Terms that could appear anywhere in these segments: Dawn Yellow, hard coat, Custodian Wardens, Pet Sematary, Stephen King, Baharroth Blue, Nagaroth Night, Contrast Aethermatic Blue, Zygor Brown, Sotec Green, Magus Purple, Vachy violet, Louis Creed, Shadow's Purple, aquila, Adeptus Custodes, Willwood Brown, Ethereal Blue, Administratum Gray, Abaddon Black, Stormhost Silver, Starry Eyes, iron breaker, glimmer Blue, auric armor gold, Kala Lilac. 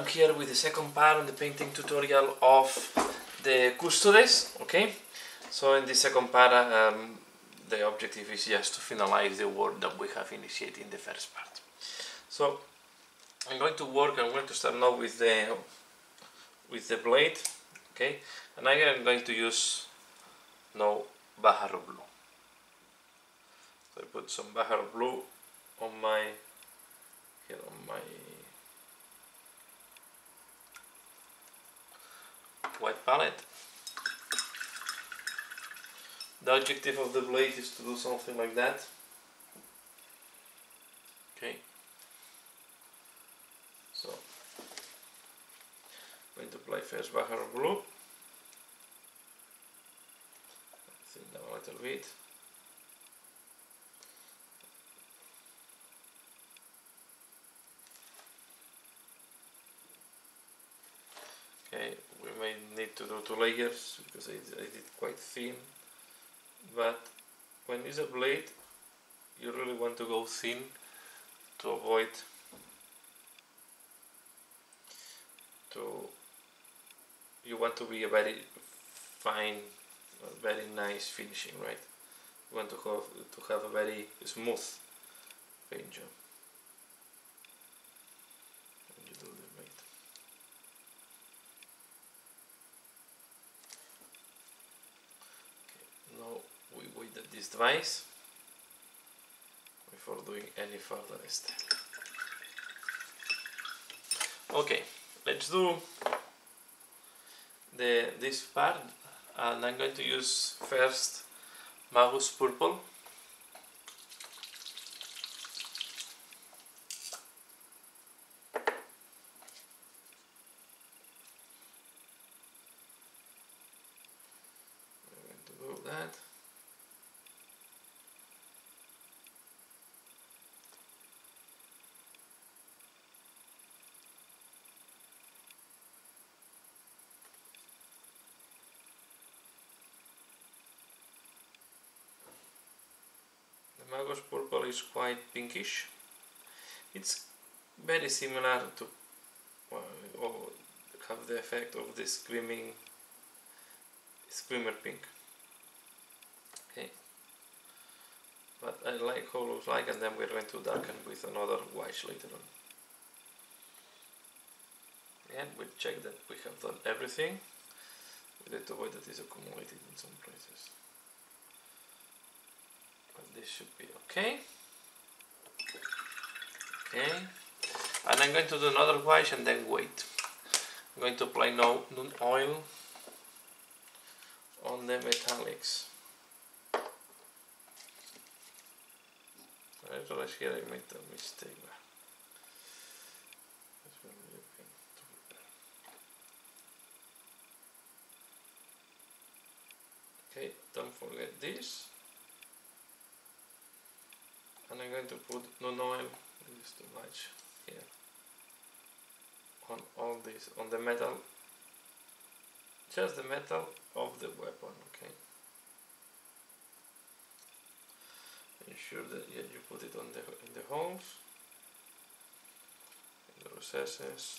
I'm here with the second part of the painting tutorial of the Custodes. Okay, so in the second part the objective is just to finalize the work that we have initiated in the first part. So I'm going to start now with the blade, okay, and I am going to use now Baharroth Blue. So I put some Baharroth Blue on my white palette. The objective of the blade is to do something like that. Okay. So I'm going to apply first Baharroth Blue. Thin down a little bit. Okay, we may need to do 2 layers because I did quite thin. But when it's a blade, you really want to go thin to avoid you want to be a very fine, very nice finishing, right? You want to have a very smooth paint job. This device before doing any further step. Okay, let's do this part, and I'm going to use first Magus Purple. Magus Purple is quite pinkish. It's very similar to, or have the effect of the screamer pink. Okay, but I like how it looks like, and then we're going to darken with another wash later on. And we check that we have done everything. We need to avoid that is accumulated in some places. This should be okay. Okay, and I'm going to do another wash and then wait. I'm going to apply now Noon Oil on the metallics. I realize here I made a mistake. Okay, don't forget this. And I'm going to put Noon Oil, this is too much here, on all this, on the metal, just the metal of the weapon, okay? Ensure that you put it on in the holes, in the recesses.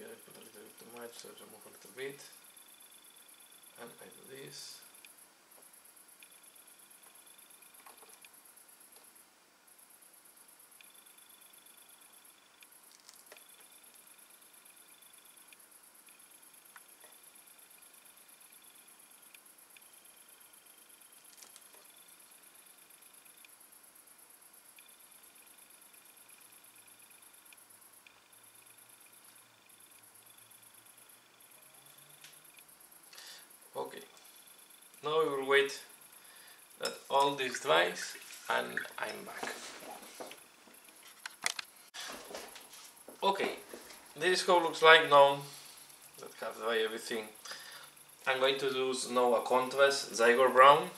I put a little bit too much, so remove a little bit. and I do this. Okay, now we will wait that all this dries and I'm back. Okay, this is how it looks like now that I have dried everything. I'm going to use now a contrast Zygor Brown,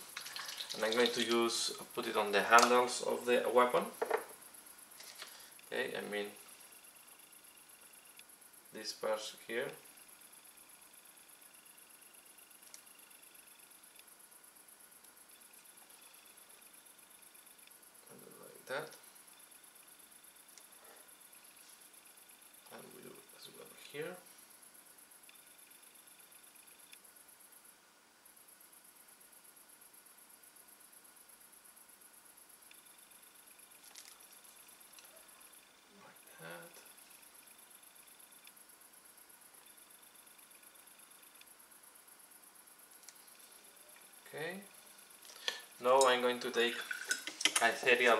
and I'm going to use put it on the handles of the weapon. Okay, I mean this part here. That. And we do as well here. Like that. Okay. Now I'm going to take Ethereal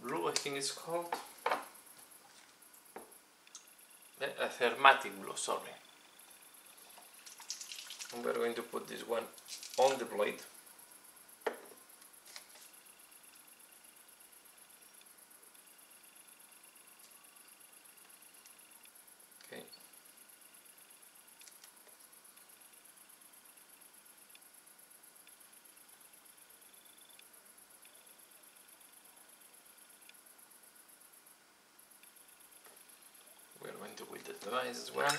Blue, I think it's called the Aethermatic Blue, sorry. And we're going to put this one on the blade. Okay. As well,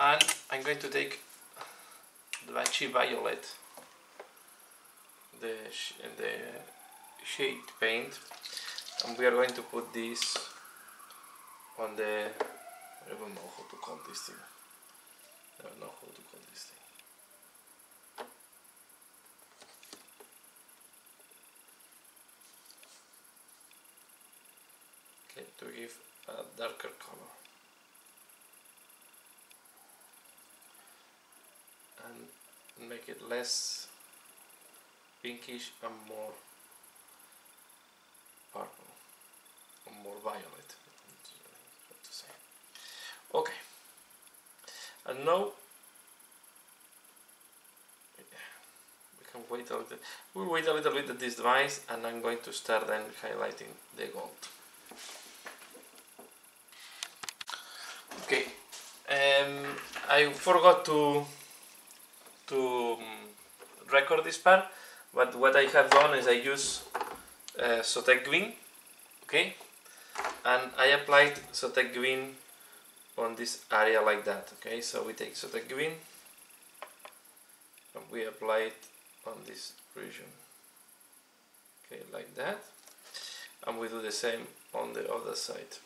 and I'm going to take the Vachy Violet, the shade paint, and we are going to put this on the, I don't know how to call this thing, okay, to give a darker color. And make it less pinkish and more purple or more violet. What to say. Okay, and now we can wait a little. We'll wait a little bit at this device, and I'm going to start then highlighting the gold. Okay, I forgot to record this part, but what I have done is I use Sotec Green, okay, and I applied Sotec Green on this area like that. Okay, so we take Sotec Green and we apply it on this region, okay, like that, and we do the same on the other side.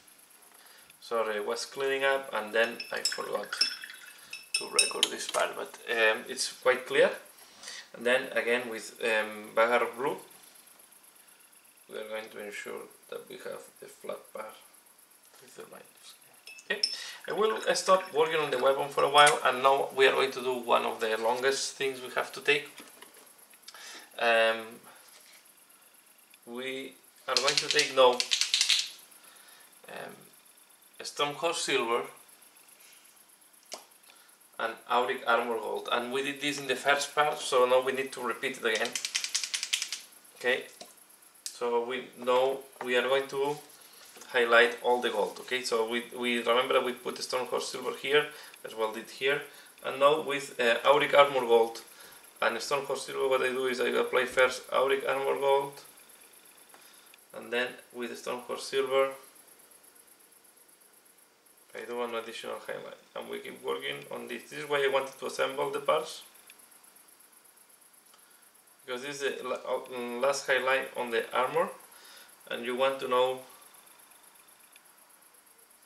Sorry, I was cleaning up and then I forgot to record this part, but it's quite clear. And then again with Baharroth Blue, we are going to ensure that we have the flat part with the lines. Okay, I will stop working on the weapon for a while, and now we are going to do one of the longest things we have to take. We are going to take now Stormhost Silver and Auric Armor Gold, and we did this in the first part, so now we need to repeat it again. Okay, so we now we are going to highlight all the gold. Okay, so we remember we put the Stormhost Silver here as well did here, and now with Auric Armor Gold and Stormhost Silver, what I do is I apply first Auric Armor Gold, and then with the Stormhost Silver I do an additional highlight, and we keep working on this. This is why I wanted to assemble the parts, because this is the last highlight on the armor, and you want to know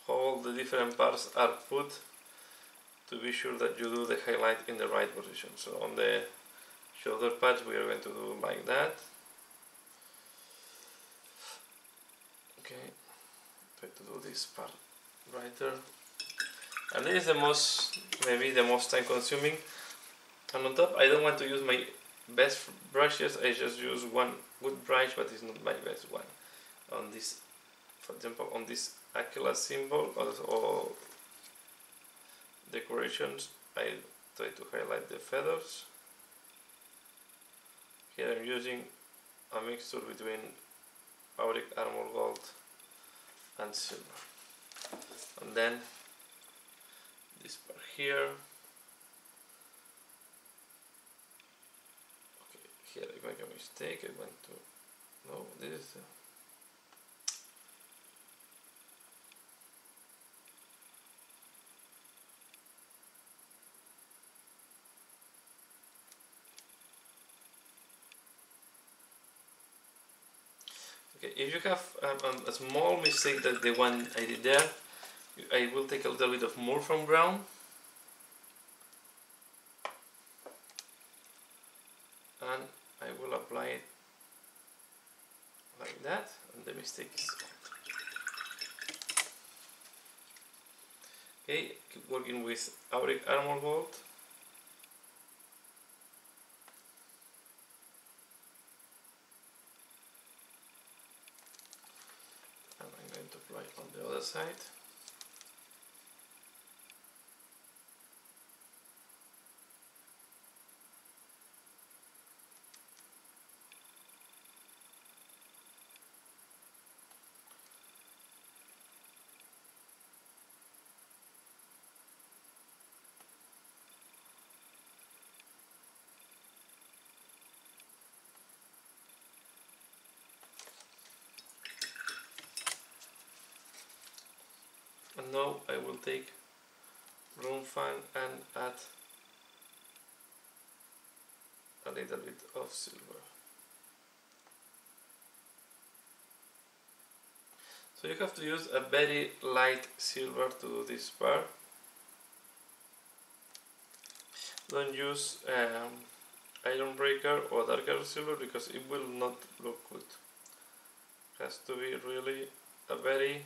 how all the different parts are put to be sure that you do the highlight in the right position. So on the shoulder patch we are going to do like that. Okay, try to do this part brighter. And this is the most, maybe the most time consuming. And on top I don't want to use my best brushes, I just use one good brush, but it's not my best one. On this, for example, on this aquila symbol or decorations, I try to highlight the feathers. Here I'm using a mixture between auric armor gold and silver. And then this part here. Okay, here I make a mistake. I want to. No, this is. Okay, if you have a small mistake that the one I did there, I will take a little bit of more from brown and I will apply it like that, and the mistake is gone. Okay, keep working with auric armor gold. Side. And now I will take brown fan and add a little bit of silver. So you have to use a very light silver to do this part. Don't use iron breaker or darker silver because it will not look good. It has to be really a very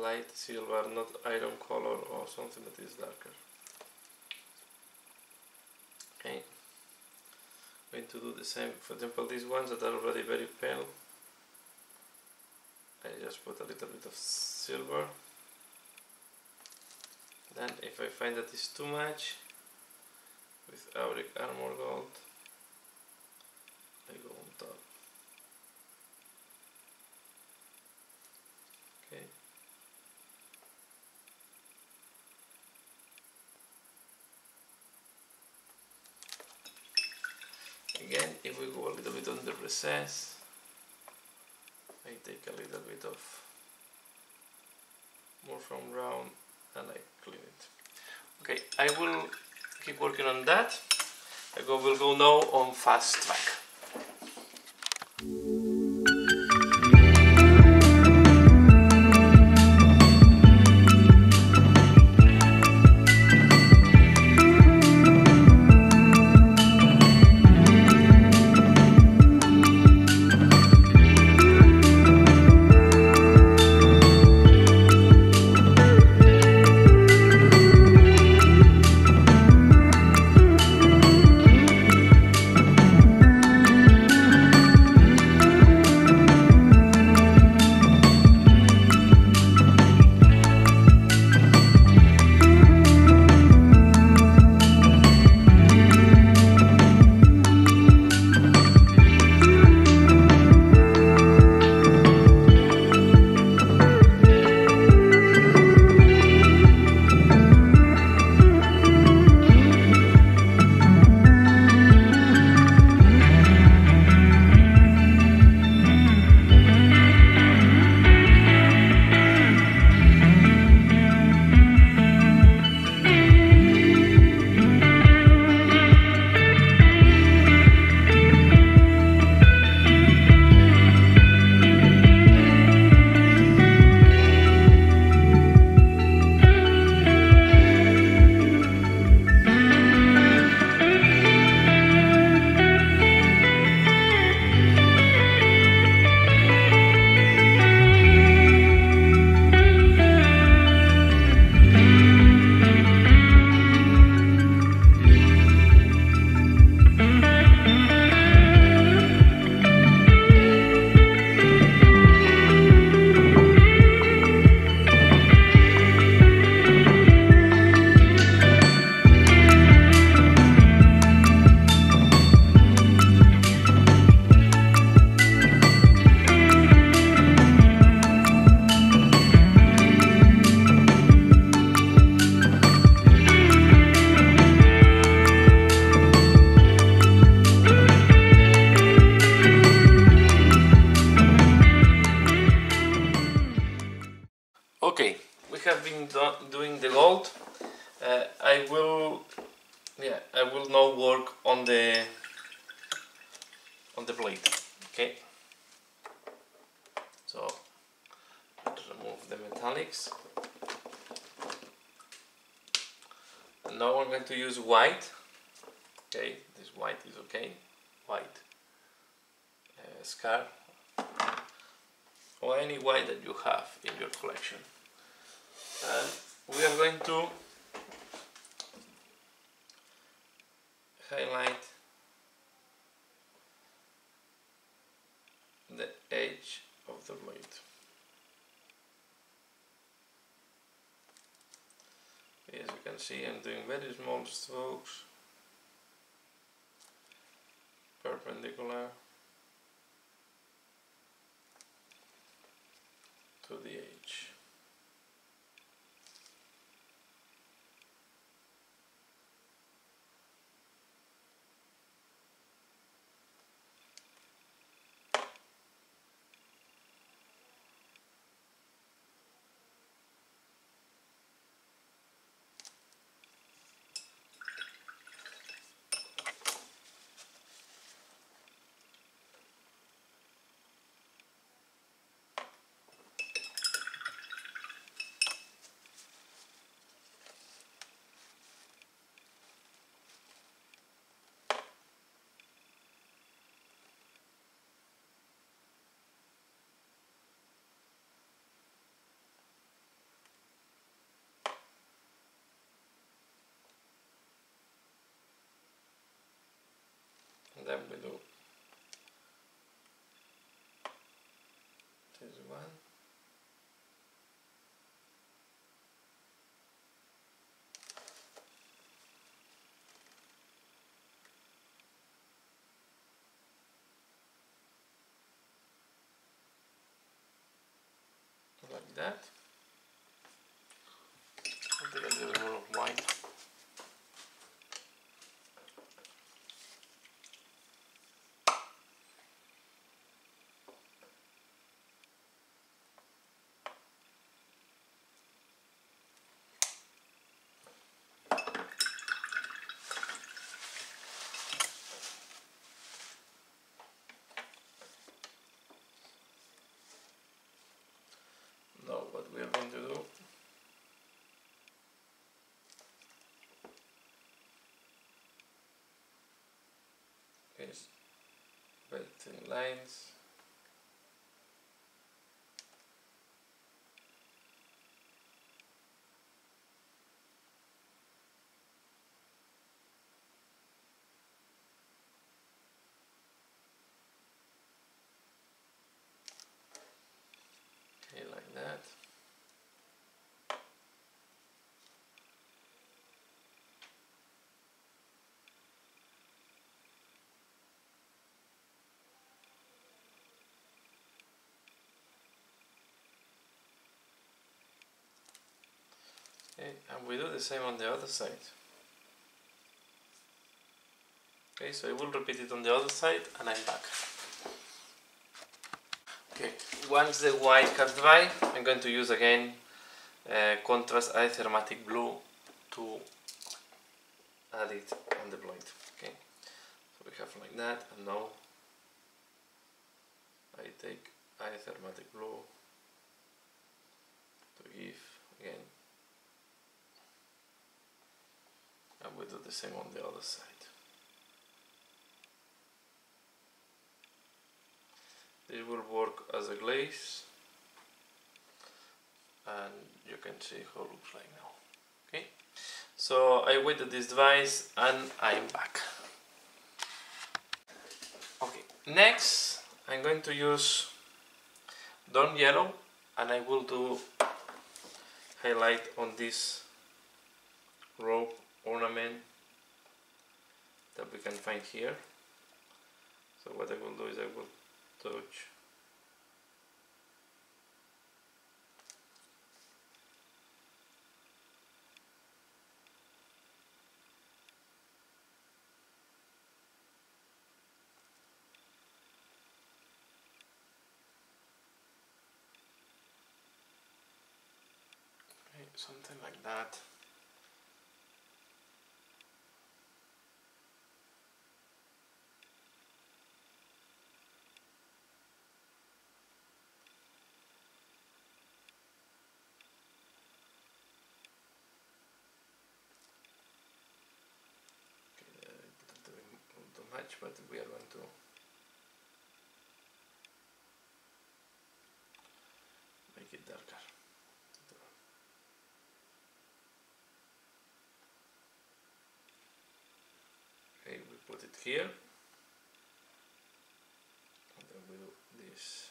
light silver, not iron color or something that is darker. Okay, I'm going to do the same. For example, these ones that are already very pale, I just put a little bit of silver. Then if I find that it's too much, with auric armor gold I go on top. Okay, again, if we go a little bit on the recess, I take a little bit of more from brown and I clean it. Okay, I will keep working on that. I will go now on fast track. on the blade. Okay, so remove the metallics. And now I'm going to use white. Okay, this white is okay. White scarf, or any white that you have in your collection. And we are going to highlight the edge of the blade. As you can see, I'm doing very small strokes, perpendicular to the edge. Then we do this one, like that. I think I'll do a little white. What we are going to do is very thin lines. And we do the same on the other side. Okay, so I will repeat it on the other side and I'm back. Okay, once the white has dried, I'm going to use again Contrast Aethermatic Blue to add it on the blade. Okay, so we have like that, and now I take Aethermatic Blue to give again. And we do the same on the other side. This will work as a glaze, and you can see how it looks like now. Okay, so I wait that this dries and I'm back. Okay, next I'm going to use Dawn Yellow, and I will do highlight on this rope ornament that we can find here. So what I will do is I will touch something like that. but we are going to make it darker. Okay, we put it here, and then we do this.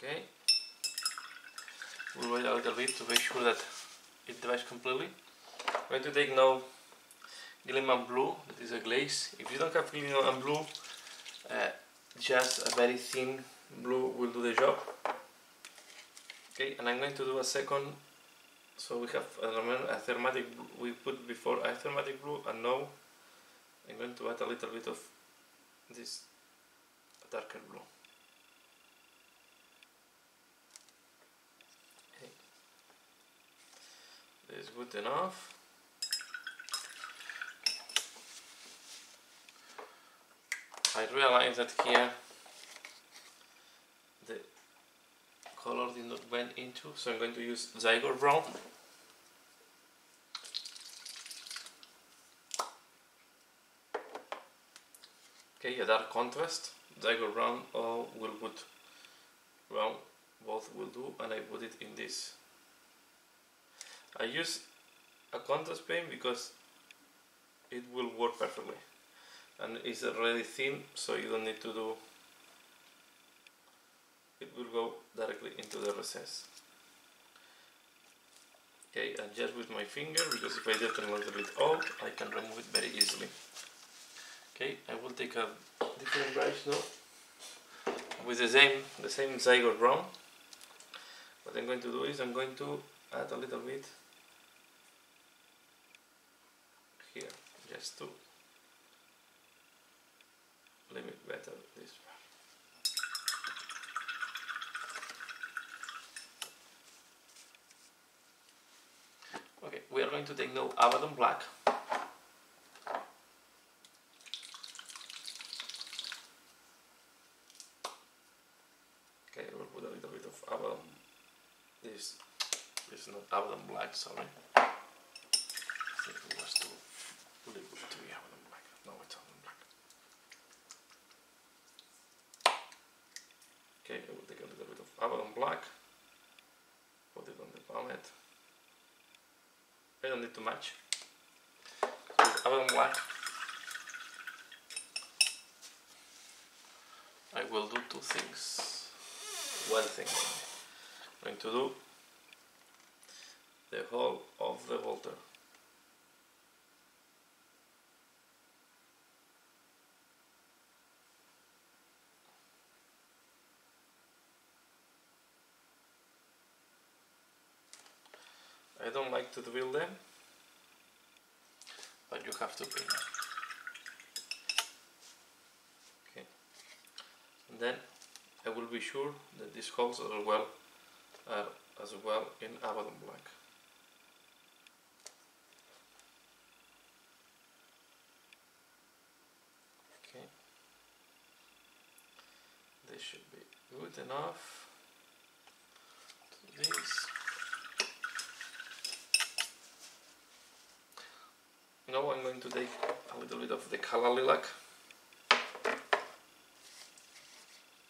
Okay, we'll wait a little bit to make sure that it dries completely. I'm going to take now glimmer blue, that is a glaze. If you don't have glimmer blue, just a very thin blue will do the job. Okay, and I'm going to do a second. So we have a thermatic blue, we put before a thermatic blue, and now I'm going to add a little bit of this darker blue. Is good enough. I realize that here the color did not blend into, so I'm going to use Zygor Brown. Okay, a dark contrast, Zygor Brown or Willwood Brown, both will do, and I put it in this. I use a contrast paint because it will work perfectly, and it's already thin, so you don't need to do it, will go directly into the recess. Okay, and just with my finger, because if I get a little bit out, I can remove it very easily. Okay, I will take a different brush now with the same Zygor Brown. What I'm going to do is I'm going to add a little bit here, just to limit better this part. Okay, we are going to take now Abaddon Black. Okay, I will put a little bit of Abaddon. It's not Abaddon Black, sorry. I think it was too little to be Abaddon Black. No, it's Abaddon Black. Okay, I will take a little bit of Abaddon Black, put it on the palette. I don't need to match. With Abaddon Black, I will do two things. One thing I'm going to do. The whole of the altar. I don't like to build them, but you have to build them. Okay. And then I will be sure that these holes are as well in Abaddon Black. Should be good enough to this. No, I'm going to take a little bit of the Kala Lilac.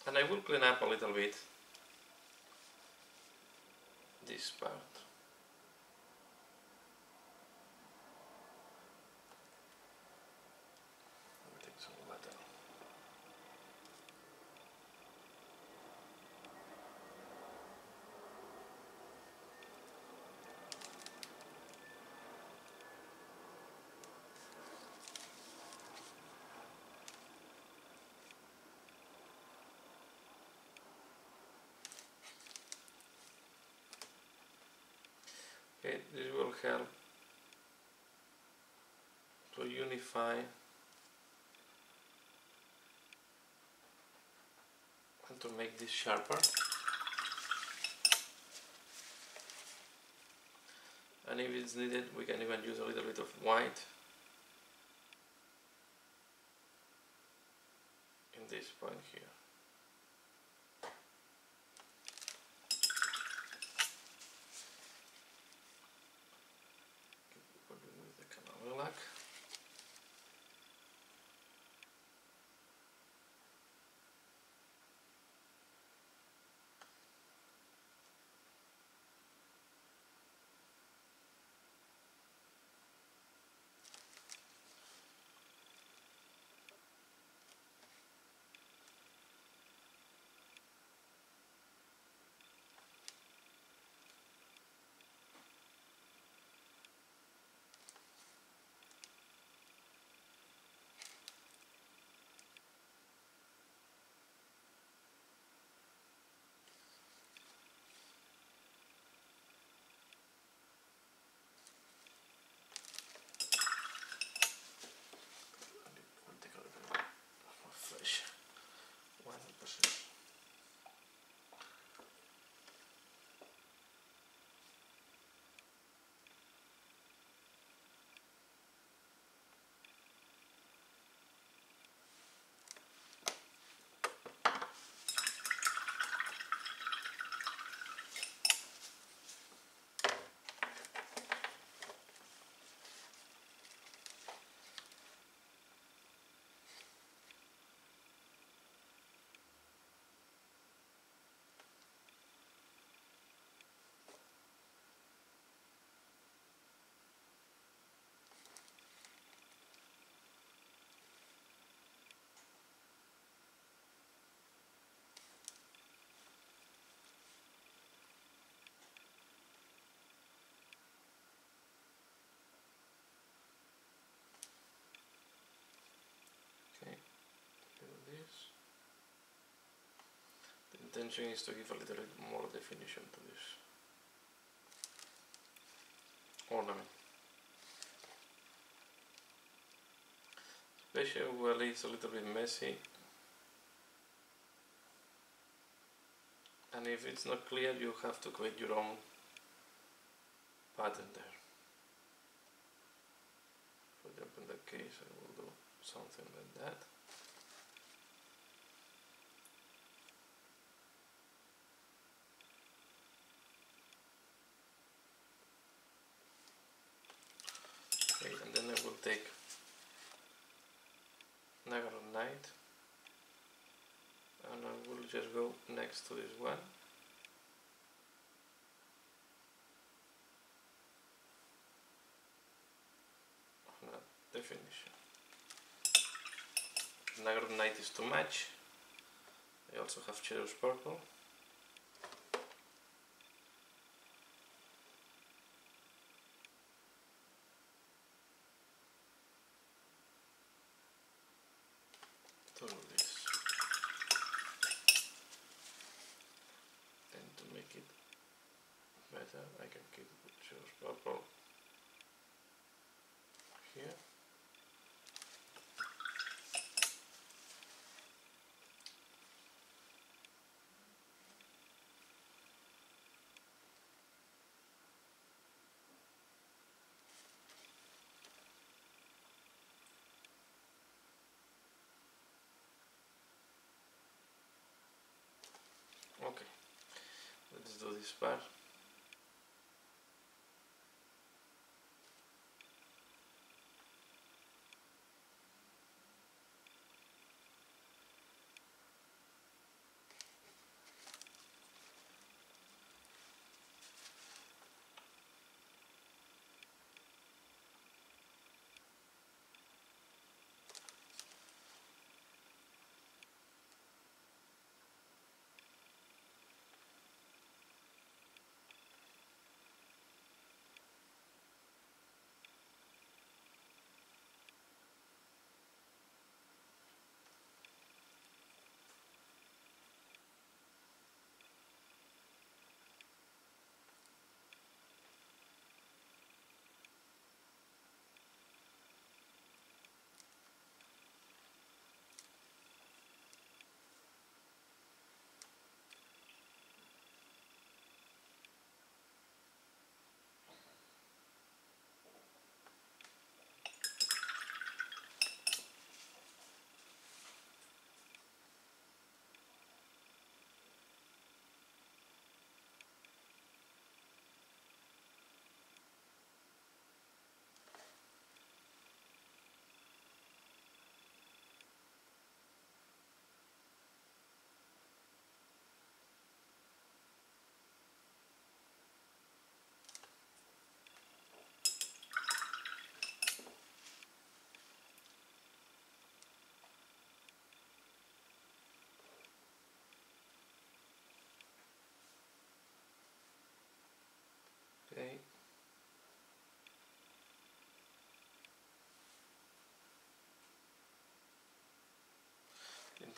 And I will clean up a little bit this part. Okay, this will help to unify and to make this sharper. And if it's needed, we can even use a little bit of white in this point here. The intention is to give a little bit more definition to this ornament. Especially when it's a little bit messy, and if it's not clear, you have to create your own pattern there. For example, in that case, I will do something like that. Take Nagaroth Night, and I will just go next to this one, on that definition. Nagaroth Night is too much. I also have Shadow's Purple. Okay, let's do this part.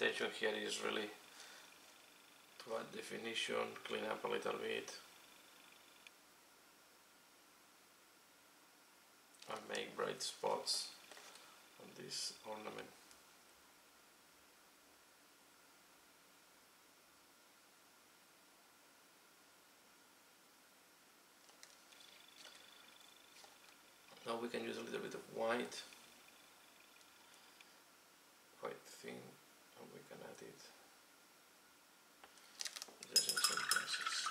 limitation here is really to add definition, clean up a little bit, and make bright spots on this ornament. Now we can use a little bit of white. Quite thin, and we can add it just in some places.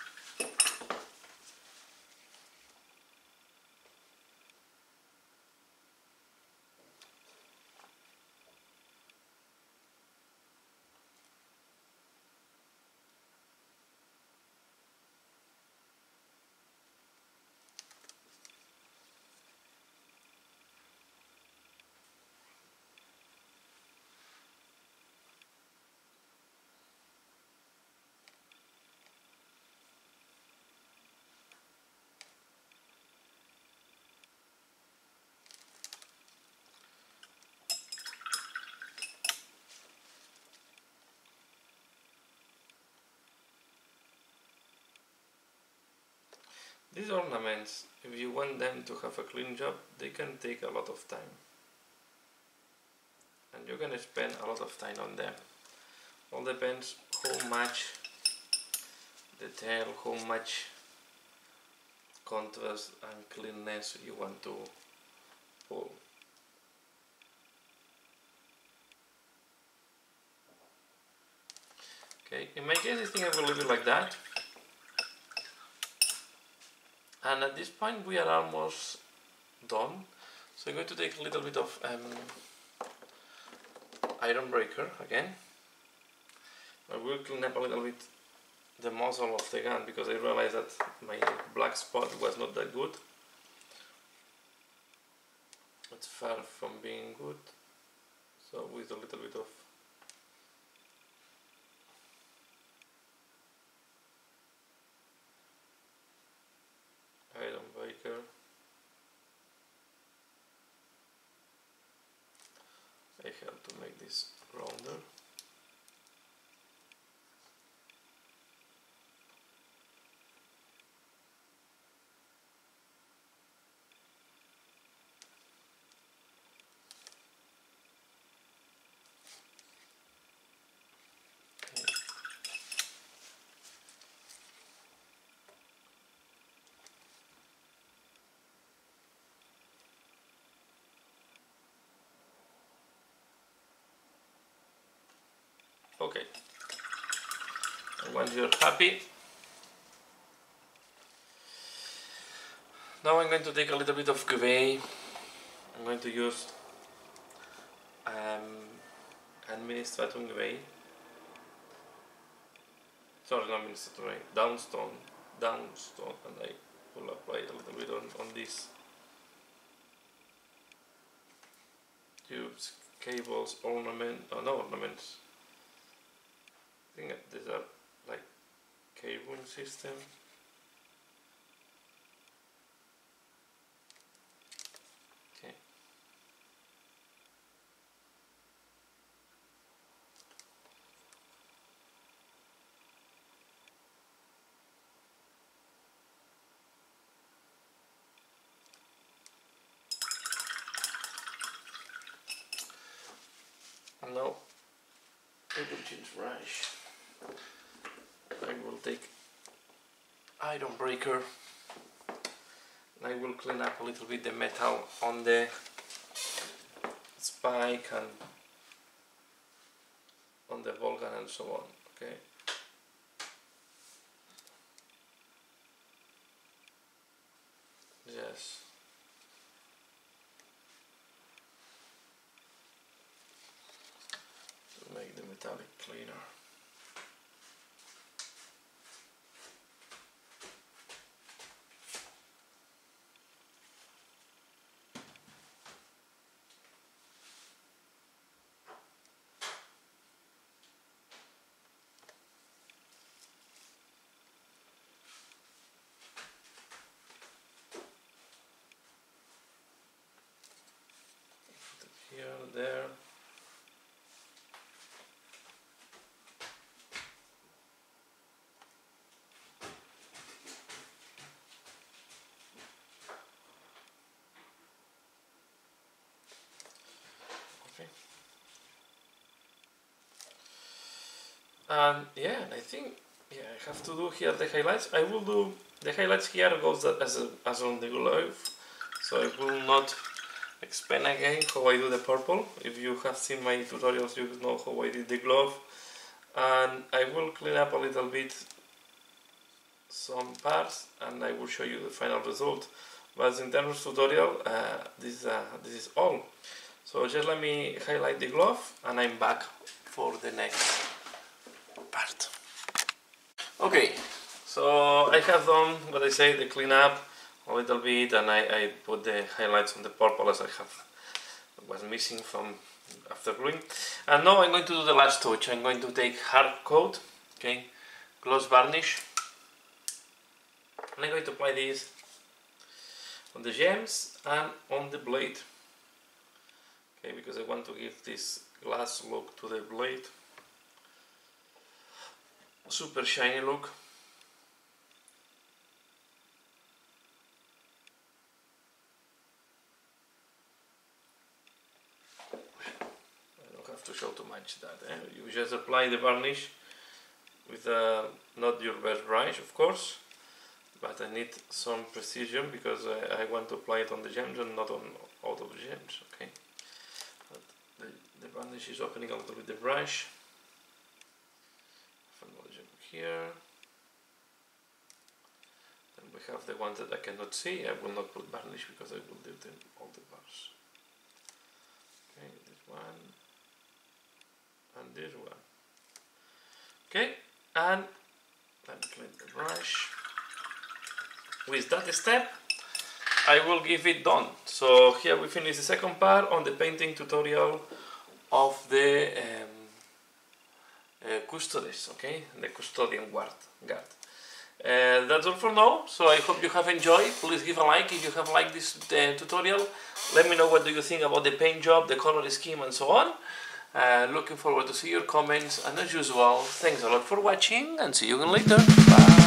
These ornaments, if you want them to have a clean job, they can take a lot of time. And you're going to spend a lot of time on them. All depends how much detail, how much contrast and cleanness you want to pull. Okay, in my case I think I will leave it like that. And at this point we are almost done, so I'm going to take a little bit of iron breaker again. I will clean up a little bit the muzzle of the gun because I realized that my black spot was not that good. It's far from being good, so with a little bit of I have to make this rounder. Okay, and once you're happy, now I'm going to take a little bit of gray. I'm going to use administratum gray. Sorry, not administratum gray, downstone, and I will apply a little bit on these tubes, cables, ornaments. I think these are like cabling system. Okay. And now we will change brush. I will take iron breaker and I will clean up a little bit the metal on the spike and on the ball gun and so on. Okay. Yes. To make the metallic cleaner. Interesting. And yeah, I think I have to do here the highlights. I will do the highlights here goes as on the glove, so I will not explain again how I do the purple. If you have seen my tutorials, you know how I did the glove, and I will clean up a little bit some parts, and I will show you the final result. But in terms of tutorial, this is all. So just let me highlight the glove, and I'm back for the next part. Okay, so I have done what I say, the cleanup a little bit, and I put the highlights on the purple as I have was missing from after gluing. And now I'm going to do the last touch. I'm going to take hard coat, okay, gloss varnish, and I'm going to apply this on the gems and on the blade, okay, because I want to give this glass look to the blade. Super shiny look. I don't have to show too much that, eh? You just apply the varnish with not your best brush, of course, but I need some precision because I want to apply it on the gems and not on all of the gems, okay? But the varnish is opening a little bit the brush. Here, then we have the ones that I cannot see. I will not put varnish because I will leave them all the bars. Okay, this one and this one. Okay, and let me clean the brush. With that step, I will give it done. So here we finish the second part on the painting tutorial of the Custodes, okay, the Custodian Guard. That's all for now, so I hope you have enjoyed. Please give a like if you have liked this tutorial. Let me know what do you think about the paint job, the color scheme and so on. Looking forward to see your comments, and as usual, thanks a lot for watching and see you again later. Bye!